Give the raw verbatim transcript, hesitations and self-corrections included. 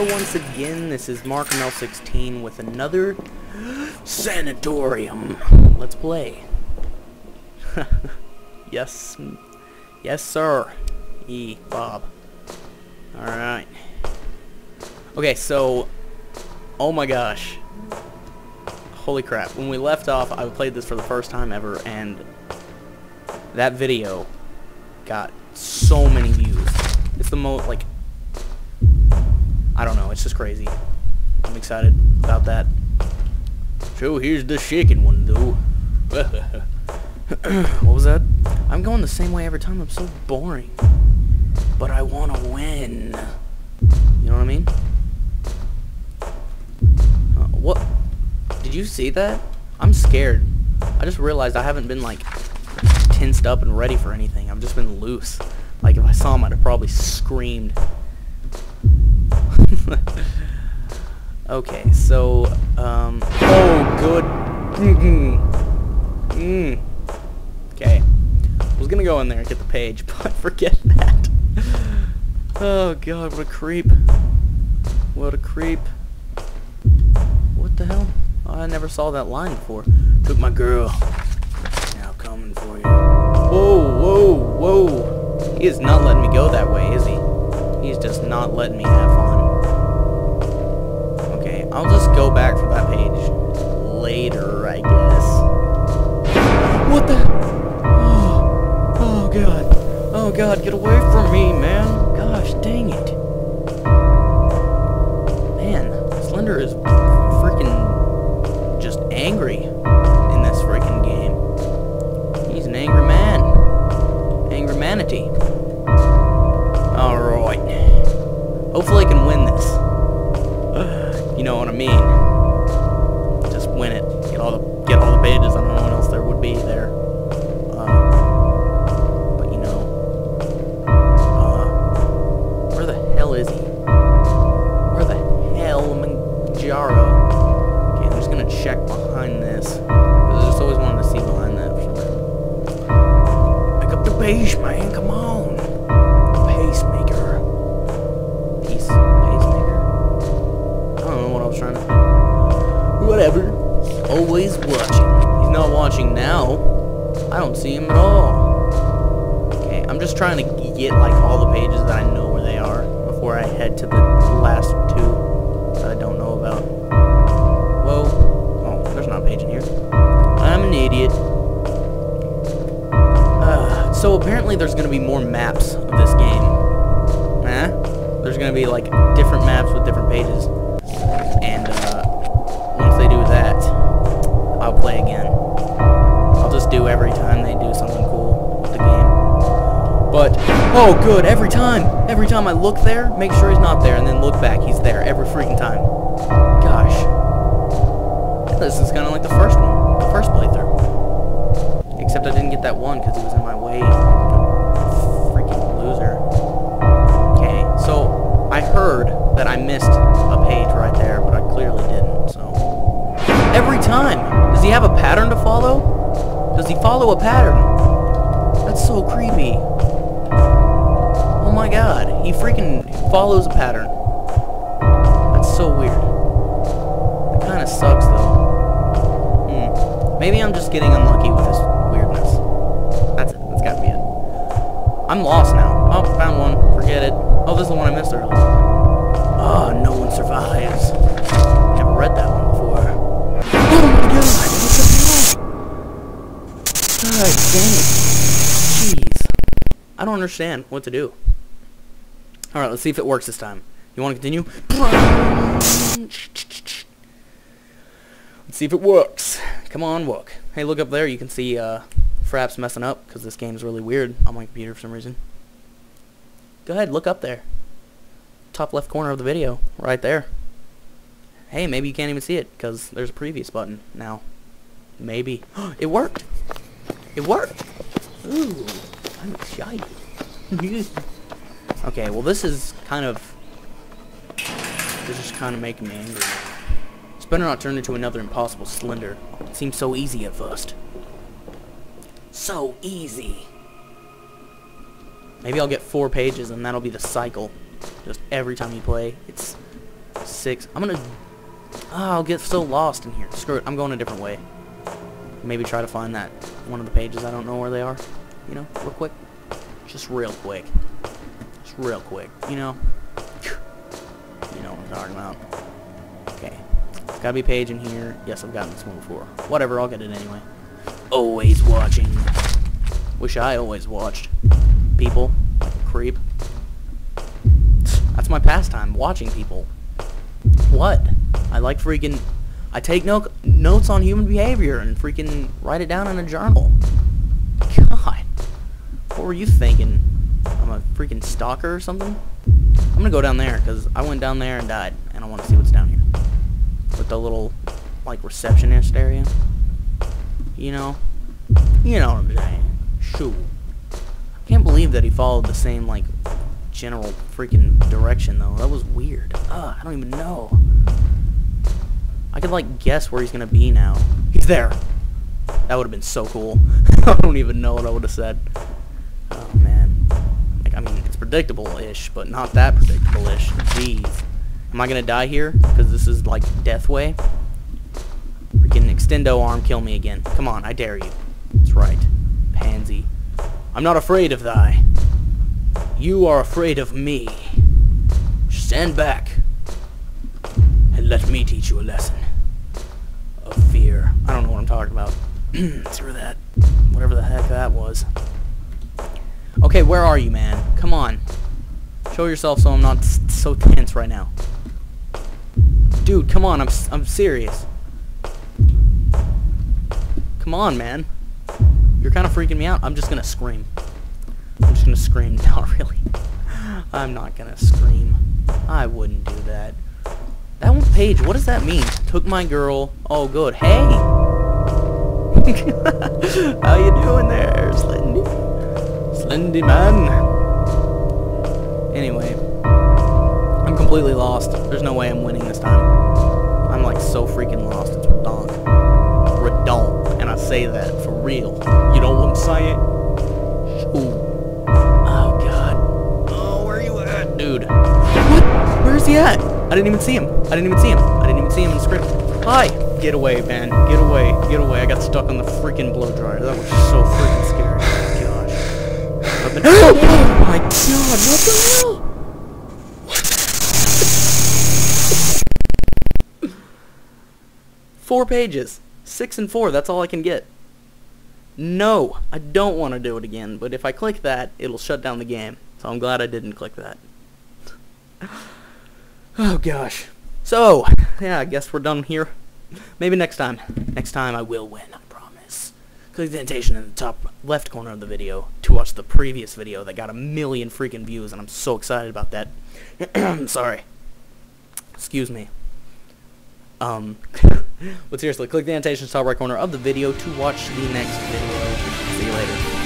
Hello once again, this is Markem L sixteen with another Sanatorium. Let's play. Yes. Yes, sir. E. Bob. Alright. Okay, so... oh my gosh. Holy crap. When we left off, I played this for the first time ever, and... that video got so many views. It's the most, like... I don't know, it's just crazy. I'm excited about that. So here's the shaking one, though. What was that? I'm going the same way every time, I'm so boring. But I want to win. You know what I mean? Uh, what? Did you see that? I'm scared. I just realized I haven't been, like, tensed up and ready for anything. I've just been loose. Like, if I saw him, I'd have probably screamed. Okay, so, um, oh, good, mm-hmm. mm. Okay, I was gonna go in there and get the page, but forget that. Oh god, what a creep, what a creep, what the hell, oh, I never saw that line before. Took my girl, now coming for you. Whoa, whoa, whoa, he is not letting me go that way, is he? He's just not letting me have fun. I'll just go back for that page later, I guess. What the? Oh, oh god. Oh god, get away from me, man. Gosh, dang it. Man, Slender is freaking just angry in this freaking game. He's an angry man. Angry manatee. Alright. Hopefully I can win this. You know what I mean? Just win it. Get all the get all the pages. I don't know what else there would be there. Uh, but you know, uh, where the hell is he? Where the hell, Manjaro? Okay, I'm just gonna check behind this. I just always wanted to see behind that for sure. Pick up the page, man. Come on, pacemaker. Peace. Trying to whatever. Always watching. He's not watching now. I don't see him at all. Okay, I'm just trying to get like all the pages that I know where they are before I head to the last two that I don't know about. Whoa. Oh, there's not a page in here. I'm an idiot. Uh, so apparently there's gonna be more maps of this game. Huh? There's gonna be like different maps with different pages. And uh, once they do that, I'll play again. I'll just do every time they do something cool with the game. But, oh good, every time! Every time I look there, make sure he's not there, and then look back, he's there every freaking time. Gosh. This is kind of like the first one, the first playthrough. Except I didn't get that one because he was in my way. Freaking loser. Okay, so I heard that I missed a page right there, but I clearly didn't, so... every time! Does he have a pattern to follow? Does he follow a pattern? That's so creepy. Oh my god, he freaking follows a pattern. That's so weird. That kinda sucks, though. Hmm. Maybe I'm just getting unlucky with this weirdness. That's it. That's gotta be it. I'm lost now. Oh, found one. Forget it. Oh, this is the one I missed earlier. Oh, no one survives. Never read that one before. Oh my god, what the hell? God dang it. Jeez. I don't understand what to do. Alright, let's see if it works this time. You want to continue? Let's see if it works. Come on, walk. Hey, look up there. You can see uh, Fraps messing up, because this game's really weird on my computer for some reason. Go ahead, look up there. Top left corner of the video, right there. Hey, maybe you can't even see it because there's a previous button now. Maybe. It worked! It worked! Ooh, I'm excited. Okay, well this is kind of... this is kind of making me angry. This better not turn into another impossible Slender. It seems so easy at first. So easy! Maybe I'll get four pages and that'll be the cycle. Just every time you play, it's six. I'm gonna... Oh, I'll get so lost in here. Screw it. I'm going a different way. Maybe try to find that one of the pages. I don't know where they are. You know, real quick. Just real quick. Just real quick. You know? You know what I'm talking about. Okay. It's gotta be a page in here. Yes, I've gotten this one before. Whatever, I'll get it anyway. Always watching. Wish I always watched. People. Creep. That's my pastime, watching people. What? I like freaking... I take no notes on human behavior and freaking write it down in a journal. God. What were you thinking? I'm a freaking stalker or something? I'm gonna go down there, because I went down there and died, and I want to see what's down here. With the little, like, receptionist area. You know? You know what I'm saying. Shoo. I can't believe that he followed the same, like, general freaking direction, though. That was weird. Ugh, I don't even know. I could, like, guess where he's gonna be now. He's there! That would've been so cool. I don't even know what I would've said. Oh, man. Like, I mean, it's predictable-ish, but not that predictable-ish. Jeez. Am I gonna die here? Because this is, like, death way? Freaking extendo arm, kill me again. Come on, I dare you. That's right. Pansy. I'm not afraid of thy. You are afraid of me. Stand back. And let me teach you a lesson. Of fear. I don't know what I'm talking about. Screw that. Whatever the heck that was. Okay, where are you, man? Come on. Show yourself so I'm not s so tense right now. Dude, come on. I'm, s I'm serious. Come on, man. You're kind of freaking me out. I'm just gonna scream. I'm just gonna scream. Not really. I'm not gonna scream. I wouldn't do that. That one page, what does that mean? Took my girl. Oh, good. Hey! How you doing there, Slendy? Slendy man. Anyway. I'm completely lost. There's no way I'm winning this time. I'm like so freaking lost. It's redonk. Redonk. And I say that for real. You know what I'm saying? Ooh. Oh, God. Oh, where are you at, dude? What? Where's he at? I didn't even see him. I didn't even see him. I didn't even see him in the script. Hi! Get away, man. Get away. Get away. I got stuck on the freaking blow dryer. That was so freaking scary. Oh, gosh. I've been oh, my God. What the hell? What? Four pages. Six and four. That's all I can get. No, I don't want to do it again, but if I click that, it'll shut down the game. So I'm glad I didn't click that. Oh, gosh. So, yeah, I guess we're done here. Maybe next time. Next time I will win, I promise. Click the annotation in the top left corner of the video to watch the previous video that got a million freaking views, and I'm so excited about that. I'm sorry. Excuse me. Um... But seriously, click the annotation in the top right corner of the video to watch the next video. See you later.